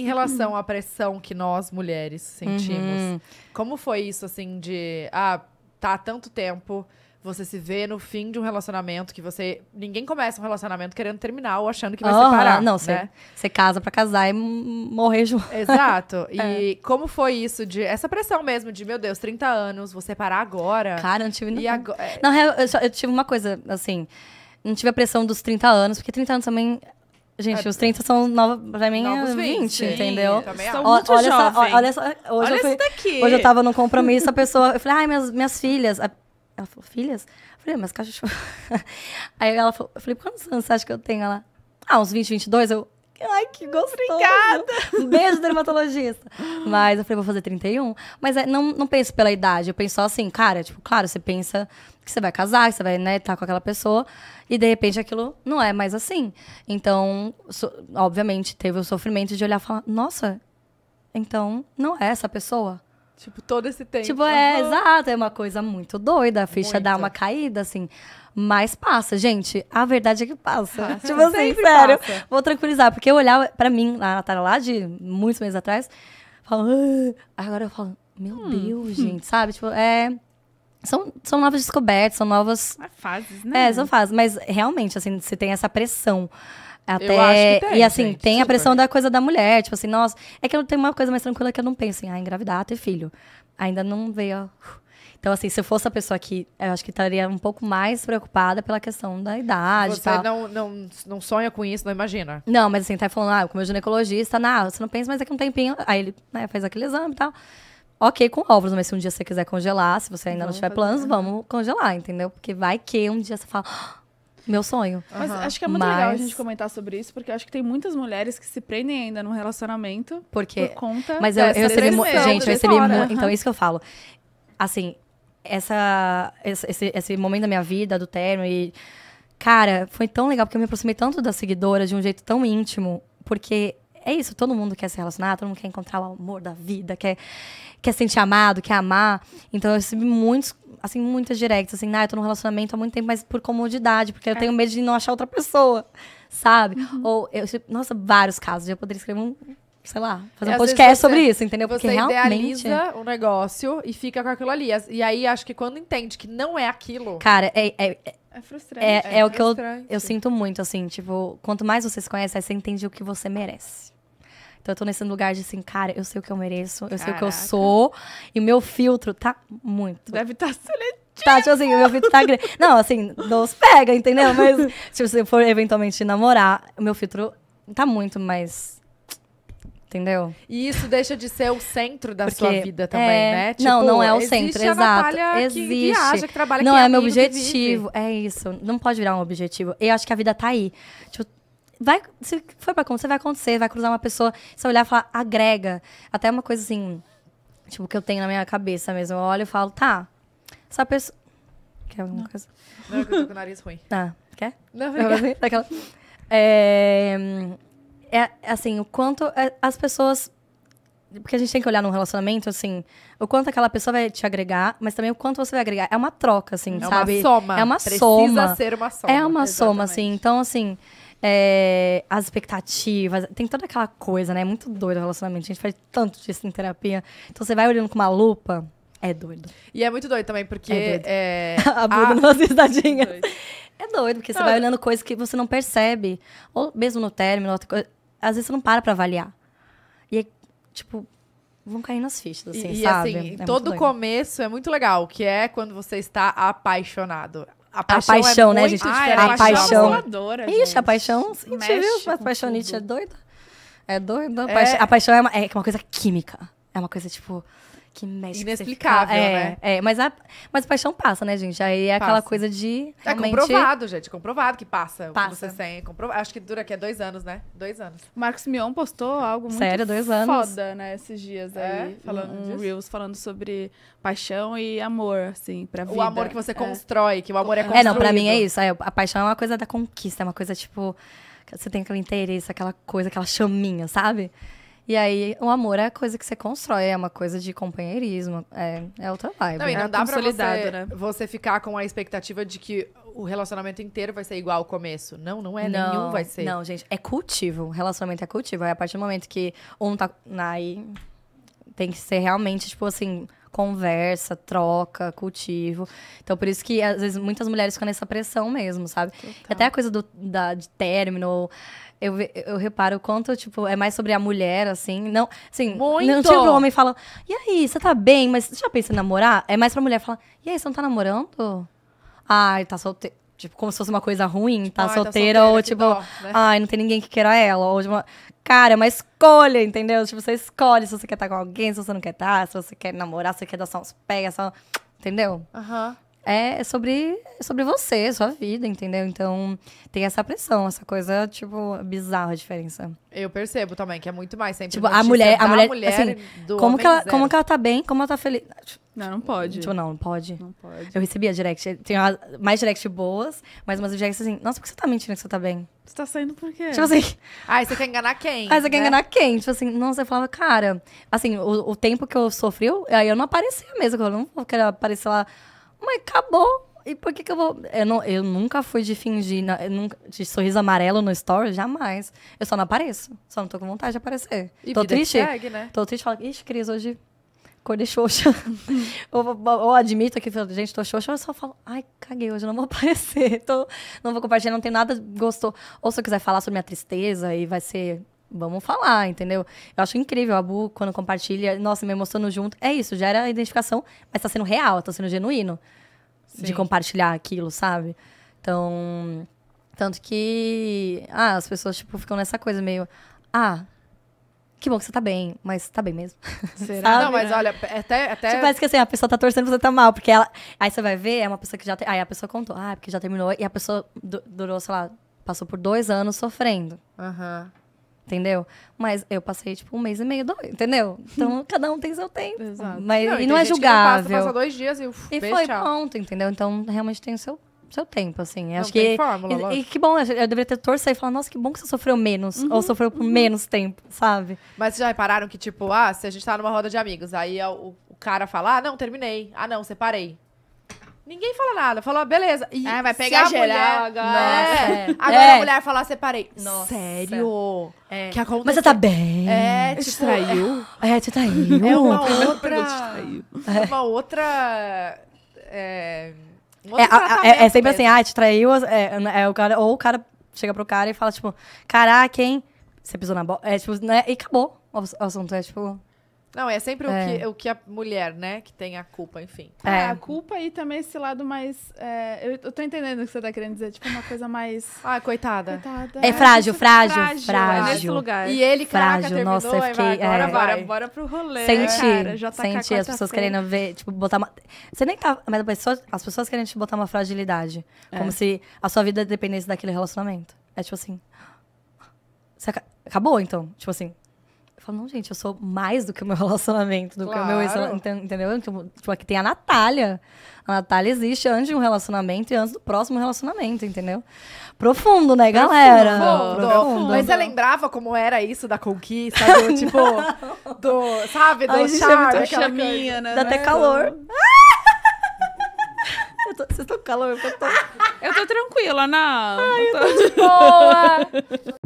em relação à pressão que nós, mulheres, sentimos, como foi isso, assim, de... Ah, tá há tanto tempo, você se vê no fim de um relacionamento que você... Ninguém começa um relacionamento querendo terminar ou achando que vai separar, não, né? Você casa pra casar e morrer junto. Exato. E como foi isso de... Essa pressão mesmo de, meu Deus, 30 anos, vou separar agora. Cara, eu não tive... Não, eu tive uma coisa, assim... Não tive a pressão dos 30 anos, porque 30 anos também... Gente, os 30 são pra mim é 20, sim, entendeu? São muito jovens. Olha só, hoje eu fui, hoje eu tava num compromisso, a pessoa... Eu falei, ai, minhas filhas... Ela falou, filhas? Eu falei, mas cachorro... Aí ela falou, eu falei, quantos anos você acha que eu tenho? Ela, uns 20, 22. Eu, ai, que gostoso. Obrigada. Um beijo, dermatologista. Mas eu falei, vou fazer 31. Mas não penso pela idade, eu penso só assim, cara, tipo, claro, você pensa... que você vai casar, que você vai, né, estar com aquela pessoa. E, de repente, aquilo não é mais assim. Então, obviamente, teve o sofrimento de olhar e falar... Nossa, então não é essa pessoa. Tipo, todo esse tempo. Tipo, exato. É uma coisa muito doida. A ficha dá uma caída, assim. Mas passa, gente. A verdade é que passa. Tipo assim, sério. Passa. Vou tranquilizar. Porque eu olhava, pra mim, a Natália lá de muitos meses atrás... Falando, agora eu falo... Meu Deus, gente. Sabe? Tipo, São novas descobertas, são novas... Fases, né? São fases. Mas, realmente, assim, você tem essa pressão. Até... Eu acho que tem, e, assim, gente, tem super a pressão da coisa da mulher. Tipo assim, nossa... É que eu tenho uma coisa mais tranquila que eu não penso em engravidar, ter filho. Ainda não veio... Então, assim, se eu fosse a pessoa que... Eu acho que estaria um pouco mais preocupada pela questão da idade. Você não sonha com isso, não imagina? Não, mas assim, tá falando... com o meu ginecologista... você não pensa, mas daqui a um tempinho... Aí ele, né, faz aquele exame e tal... Ok, com óvulos, mas se um dia você quiser congelar, se você ainda não tiver planos, vamos congelar, entendeu? Porque vai que um dia você fala, meu sonho. Mas acho que é muito legal a gente comentar sobre isso, porque acho que tem muitas mulheres que se prendem ainda num relacionamento por conta... Mas eu recebi muito, gente, eu recebi muito, então isso que eu falo. Assim, esse momento da minha vida, do término, e... Cara, foi tão legal, porque eu me aproximei tanto da seguidora de um jeito tão íntimo, porque... É isso, todo mundo quer se relacionar, todo mundo quer encontrar o amor da vida, quer sentir amado, quer amar. Então eu recebi muitas directs, assim, eu tô num relacionamento há muito tempo, mas por comodidade, porque eu tenho medo de não achar outra pessoa, sabe? Ou, nossa, vários casos, eu poderia escrever um... Sei lá, fazer um podcast sobre isso, entendeu? Porque realmente... Você idealiza o negócio e fica com aquilo ali. E aí, acho que quando entende que não é aquilo... Cara, é frustrante. É o que eu sinto muito, assim. Tipo, quanto mais você se conhece, aí você entende o que você merece. Então, eu tô nesse lugar de assim, cara, eu sei o que eu mereço, eu sei o que eu sou. E o meu filtro tá muito... Deve estar seletivo. Tá, tipo assim, o meu filtro tá grande. Não, assim, nos pega, entendeu? Mas, tipo, se eu for eventualmente namorar, o meu filtro tá muito mais... Entendeu? E isso deixa de ser o centro da sua vida também, né? Tipo, não é o centro, exato. Natália existe. Que viaja, que trabalha, não é meu objetivo. É isso. Não pode virar um objetivo. Eu acho que a vida tá aí. Tipo, se for pra acontecer, vai acontecer. Vai cruzar uma pessoa, você olhar e falar, agrega. Até uma coisa assim, tipo, que eu tenho na minha cabeça mesmo. Eu olho e falo, tá, essa pessoa... Quer alguma coisa? Não, eu tô com o nariz ruim. Ah, quer? Não, obrigada. Daquela... assim, o quanto as pessoas... Porque a gente tem que olhar num relacionamento, assim... O quanto aquela pessoa vai te agregar, mas também o quanto você vai agregar. É uma troca, assim, sabe? É uma soma. É uma soma. Precisa ser uma soma. É uma soma, assim. Então, assim, as expectativas... Tem toda aquela coisa, né? É muito doido o relacionamento. A gente faz tanto disso em terapia. Então, você vai olhando com uma lupa... É doido. E é muito doido também, porque... A Bruna não assiste tadinha. É doido, porque você vai olhando coisas que você não percebe. Ou mesmo no término, outra coisa, às vezes você não para pra avaliar. E, tipo, vão caindo as fichas, assim, sabe? E, assim, todo começo é muito legal, que é quando você está apaixonado. A paixão, né, gente? A paixão. Ixi, a paixão... A paixonite é doida? É doida. A paixão é uma coisa química. É uma coisa, tipo... Que mexe, inexplicável, né? Mas a paixão passa, né, gente? Aí é aquela coisa de... Realmente... É comprovado, gente. Comprovado que passa. Passa. O que você tem, acho que dura aqui 2 anos, né? 2 anos. O Marcos Mion postou algo muito foda, né? Esses dias aí. Falando Reels, falando sobre paixão e amor, assim, pra vida. O amor que você constrói, que o amor é construído. Não, pra mim é isso. A paixão é uma coisa da conquista. É uma coisa, tipo... Você tem aquele interesse, aquela coisa, aquela chaminha, sabe? E aí, o amor é a coisa que você constrói, é uma coisa de companheirismo, é outra vibe. Não, e não dá pra você, né? Você ficar com a expectativa de que o relacionamento inteiro vai ser igual ao começo. Não é, não, nenhum vai ser. Não, gente, é cultivo, o relacionamento é cultivo. É a partir do momento que um tá... Aí tem que ser realmente, tipo assim... Conversa, troca, cultivo. Então, por isso que, às vezes, muitas mulheres ficam nessa pressão mesmo, sabe? Total. Até a coisa de término, eu reparo o quanto, tipo, é mais sobre a mulher, assim. Não, assim, muito. Não tira pro homem e fala, e aí, você tá bem, mas você já pensa em namorar? É mais pra mulher falar, e aí, você não tá namorando? Ai, tá solteiro. Tipo, como se fosse uma coisa ruim, tipo, tá solteira, ou tipo, dó, né? Ai, não tem ninguém que queira ela. Ou, tipo, cara, é uma escolha, entendeu? Tipo, você escolhe se você quer estar com alguém, se você não quer estar, se você quer namorar, se você quer dar só uns pega, só... Entendeu? Uhum. É sobre você, sua vida, entendeu? Então, tem essa pressão, essa coisa, tipo, bizarra a diferença. Eu percebo também, que é muito mais sempre. Tipo, a mulher assim, do como que ela tá bem, como ela tá feliz. Não pode. Tipo, não pode. Não pode. Eu recebia direct. Tem mais direct boas, mas umas directs assim, nossa, por que você tá mentindo que você tá bem? Você tá saindo por quê? Tipo assim... Ai, você quer enganar quem? Ai, você quer enganar quem? Tipo assim, nossa, eu falava, cara... Assim, o tempo que eu sofri, aí eu não aparecia mesmo, eu não queria aparecer lá... Mas acabou. E por que que eu vou... Eu nunca fui de fingir, de sorriso amarelo no story, jamais. Eu só não apareço. Só não tô com vontade de aparecer. E tô triste. Segue, né? Tô triste e falo, ixi, Cris, hoje acordei xoxa. ou admito aqui, gente, tô xoxa. Eu só falo, ai, caguei, hoje eu não vou aparecer. Não vou compartilhar, não tem nada gostoso. Ou se eu quiser falar sobre minha tristeza e vai ser... Vamos falar, entendeu? Eu acho incrível a Bu, quando compartilha, nossa, me mostrando junto. É isso, gera identificação, mas tá sendo real, tá sendo genuíno. Sim. De compartilhar aquilo, sabe? Então, tanto que... Ah, as pessoas, tipo, ficam nessa coisa meio... Ah, que bom que você tá bem, mas tá bem mesmo? Será? Não, mas olha, até... Tipo, parece que assim, a pessoa tá torcendo pra você tá mal, porque ela... Aí você vai ver, é uma pessoa que já... Aí a pessoa contou, ah, porque já terminou, e a pessoa durou, sei lá, passou por 2 anos sofrendo. Aham. Entendeu? Mas eu passei, tipo, 1 mês e meio, 2, entendeu? Então, cada um tem seu tempo. Exato. Mas, não, e não é julgável. Passa 2 dias e... foi pronto, entendeu? Então, realmente tem o seu tempo, assim. Acho que tem fórmula, e que bom, eu deveria ter torcido e falar, nossa, que bom que você sofreu menos. Ou sofreu por menos tempo, sabe? Mas vocês já repararam que, tipo, se a gente tá numa roda de amigos, aí o cara fala, ah, não, terminei. Ah, não, separei. Ninguém fala nada, falou, beleza. E vai pegar geral agora. Agora a mulher fala, separei. Nossa. Sério? É. Que aconteceu? Mas você tá bem? Te traiu? Te traiu? É uma outra... É uma outra... É sempre assim, te traiu. Ou o cara chega pro cara e fala, tipo, caraca, hein? Você pisou na bola. Tipo, né? E acabou o assunto, tipo... Não, é sempre o que a mulher, né, que tem a culpa, enfim. A culpa e também esse lado mais... eu tô entendendo o que você tá querendo dizer. Tipo, uma coisa mais... Ah, coitada. É frágil, frágil. Nesse lugar. E ele, caraca, terminou. Nossa, eu fiquei... Bora pro rolê. Senti as pessoas querendo ver, tipo, botar uma... Você nem tá... Mas as pessoas querendo te botar uma fragilidade. Como se a sua vida dependesse daquele relacionamento. É tipo assim... Você acabou, então? Tipo assim... Eu falo, não, gente, eu sou mais do que o meu relacionamento, do que o meu ex-relacionamento, entendeu? Tipo, aqui tem a Natália. A Natália existe antes de um relacionamento e antes do próximo relacionamento, entendeu? Profundo, né, galera? Profundo. Mas você lembrava como era isso da conquista, do tipo, do, sabe, do chaminha, né? Dá até calor. Vocês estão com calor? Eu tô tranquila, não. Ai, eu tô de boa.